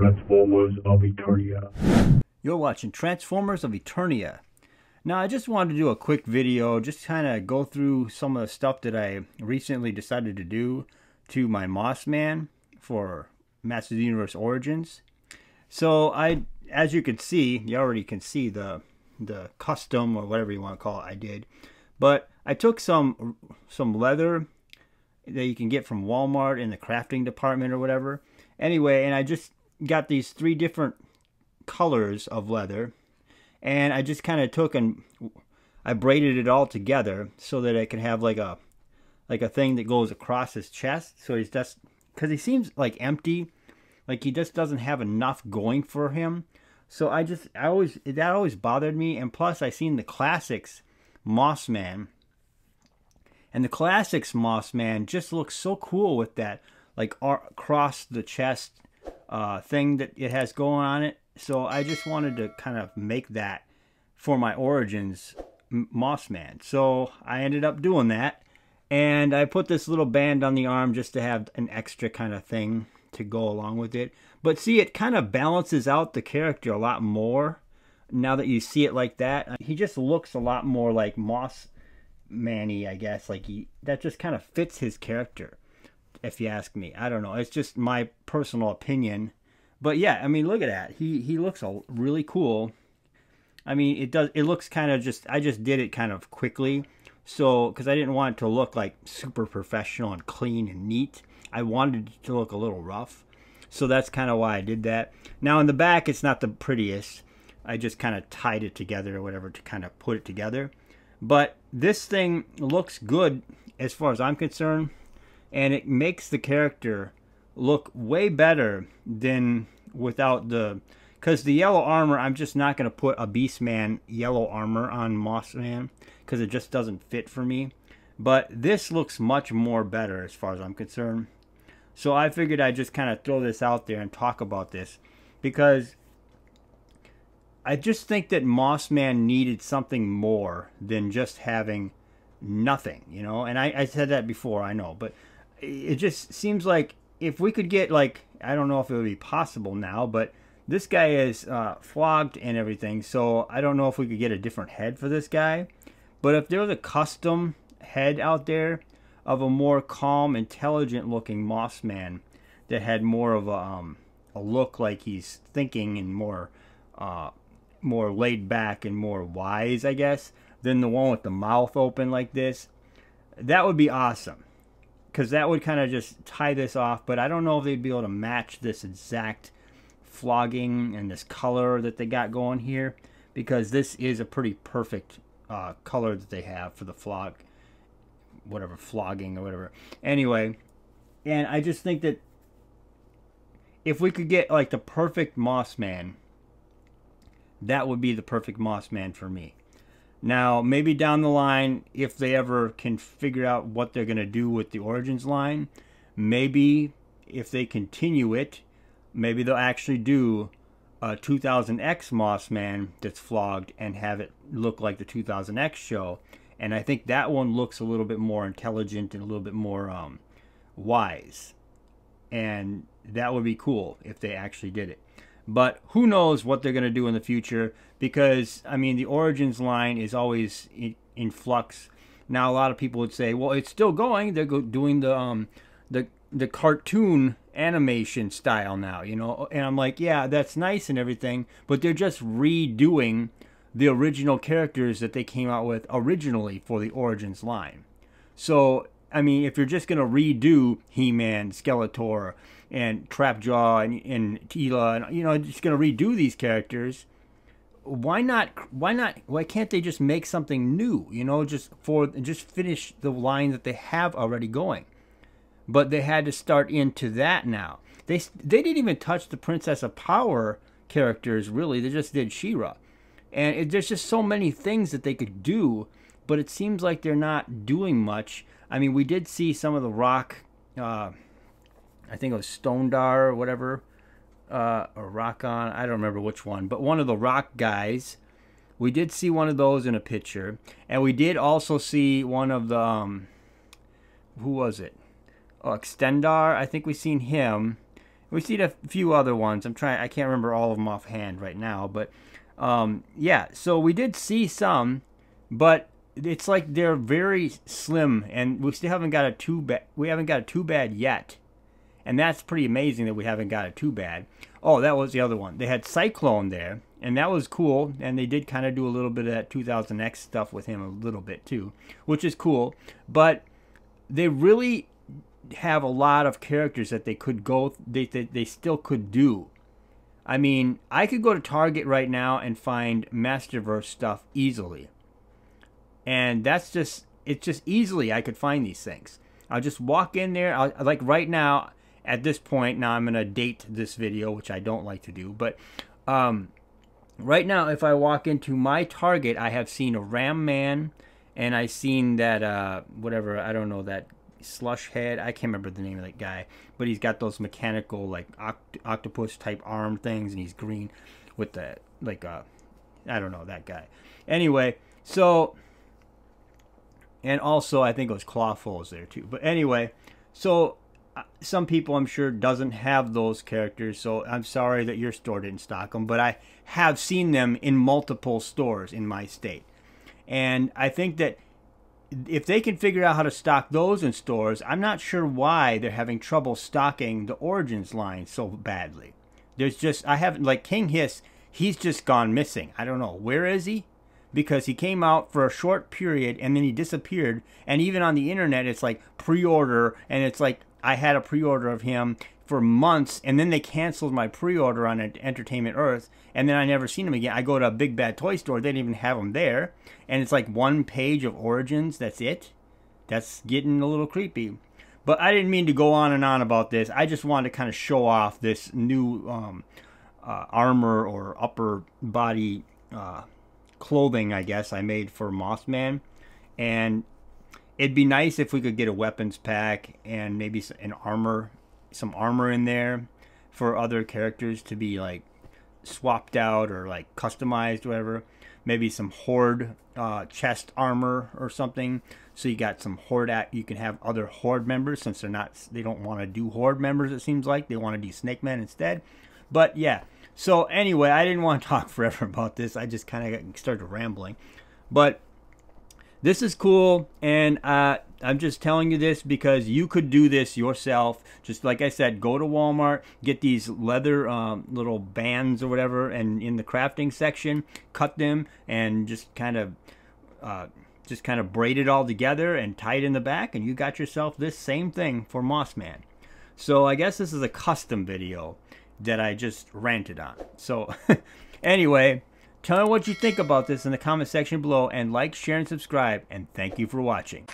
Transformers of Eternia. You're watching Transformers of Eternia. Now, I just wanted to do a quick video, just kind of go through some of the stuff that I recently decided to do to my Moss Man for Masters of the Universe Origins. So, as you can see, you already can see the custom or whatever you want to call it I did. But I took some leather that you can get from Walmart in the crafting department or whatever. Anyway, and I just got these three different colors of leather. And I just kind of took and I braided it all together so that I can have like a thing that goes across his chest. So he's just, because he seems like empty, like he just doesn't have enough going for him. So that always bothered me. And plus, I seen the classics Moss Man, and the classics Moss Man just looks so cool with that like across the chest thing that it has going on it. So I just wanted to kind of make that for my Origins Moss Man. So I ended up doing that. And I put this little band on the arm just to have an extra kind of thing to go along with it. But see, it kind of balances out the character a lot more now that you see it like that. He just looks a lot more like Moss Man-y, I guess. Like that just kind of fits his character, if you ask me. I don't know. It's just my personal opinion. But yeah, I mean, look at that. He looks really cool. I mean, it does. It looks kind of just. I just did it kind of quickly, so because I didn't want it to look like super professional and clean and neat. I wanted it to look a little rough, so that's kind of why I did that. Now in the back, it's not the prettiest. I just kind of tied it together or whatever to kind of put it together. But this thing looks good as far as I'm concerned, and it makes the character look way better than without the, because the yellow armor, I'm just not going to put a Beastman yellow armor on Moss Man because it just doesn't fit for me. But this looks much more better as far as I'm concerned. So I figured I'd just kind of throw this out there and talk about this, because I just think that Moss Man needed something more than just having nothing, you know. And I said that before, I know, but it just seems like if we could get, like, I don't know if it would be possible now, but this guy is flogged and everything, so I don't know if we could get a different head for this guy. But if there was a custom head out there of a more calm, intelligent-looking Moss Man that had more of a look like he's thinking and more laid back and more wise, I guess, than the one with the mouth open like this, that would be awesome. Because that would kind of just tie this off. But I don't know if they'd be able to match this exact flogging and this color that they got going here, because this is a pretty perfect color that they have for the flog, whatever, flogging or whatever. Anyway, and I just think that if we could get like the perfect Moss Man, that would be the perfect Moss Man for me. Now, maybe down the line, if they ever can figure out what they're going to do with the Origins line, maybe if they continue it, maybe they'll actually do a 2000X Moss Man that's flogged and have it look like the 2000X show. And I think that one looks a little bit more intelligent and a little bit more wise. And that would be cool if they actually did it. But who knows what they're going to do in the future, because, I mean, the Origins line is always in flux. Now, a lot of people would say, well, it's still going. They're doing the cartoon animation style now, you know. And I'm like, yeah, that's nice and everything, but they're just redoing the original characters that they came out with originally for the Origins line. So, I mean, if you're just going to redo He-Man, Skeletor, and Trapjaw, and Tila, and, you know, just going to redo these characters, why can't they just make something new, you know, just finish the line that they have already going? But they had to start into that now. They didn't even touch the Princess of Power characters, really. They just did She-Ra. And there's just so many things that they could do, but it seems like they're not doing much. I mean, we did see some of the rock, I think it was Stonedar or whatever, or Rockon, I don't remember which one, but one of the rock guys, we did see one of those in a picture. And we did also see one of the, who was it? Oh, Extendar, I think we seen him. We see a few other ones. I can't remember all of them offhand right now, but yeah. So we did see some, but it's like they're very slim, and we still haven't got a two bad yet, and that's pretty amazing that we haven't got a two bad. Oh, that was the other one. They had Cyclone there, and that was cool, and they did kind of do a little bit of that 2000X stuff with him a little bit too, which is cool. But they really have a lot of characters that they could go, they still could do. I mean, I could go to Target right now and find Masterverse stuff easily. And that's just, it's just easily I could find these things. I'll just walk in there, like right now, at this point, now I'm going to date this video, which I don't like to do, but right now if I walk into my Target, I have seen a Ram Man, and I've seen that, whatever, I don't know, that slush head. I can't remember the name of that guy, but he's got those mechanical like octopus type arm things, and he's green with the like I don't know that guy. Anyway, so, and also I think it was Clawful is there too. But anyway, so some people I'm sure doesn't have those characters, so I'm sorry that your store didn't stock them, but I have seen them in multiple stores in my state, and I think that if they can figure out how to stock those in stores, I'm not sure why they're having trouble stocking the Origins line so badly. There's just, I haven't, like King Hiss, he's just gone missing. I don't know. Where is he? Because he came out for a short period and then he disappeared. And even on the internet, it's like pre-order. And it's like, I had a pre-order of him for months, and then they canceled my pre-order on Entertainment Earth, and then I never seen him again. I go to a Big Bad Toy Store, they didn't even have him there, and it's like one page of Origins, that's it. That's getting a little creepy. But I didn't mean to go on and on about this. I just wanted to kind of show off this new armor or upper body clothing, I guess, I made for Moss Man. And it'd be nice if we could get a weapons pack and maybe an armor, some armor in there for other characters to be like swapped out or like customized, whatever. Maybe some horde chest armor or something, so you got some horde you can have other horde members, since they're not, they don't want to do horde members, it seems like they want to do Snake Man instead. But yeah, so anyway, I didn't want to talk forever about this. I just kind of started rambling, but this is cool, and I'm just telling you this because you could do this yourself. Just like I said, go to Walmart, get these leather little bands or whatever, and in the crafting section, cut them and just kind of braid it all together and tie it in the back, and you got yourself this same thing for Moss Man. So I guess this is a custom video that I just ranted on. So anyway, tell me what you think about this in the comment section below, and like, share, and subscribe, and thank you for watching.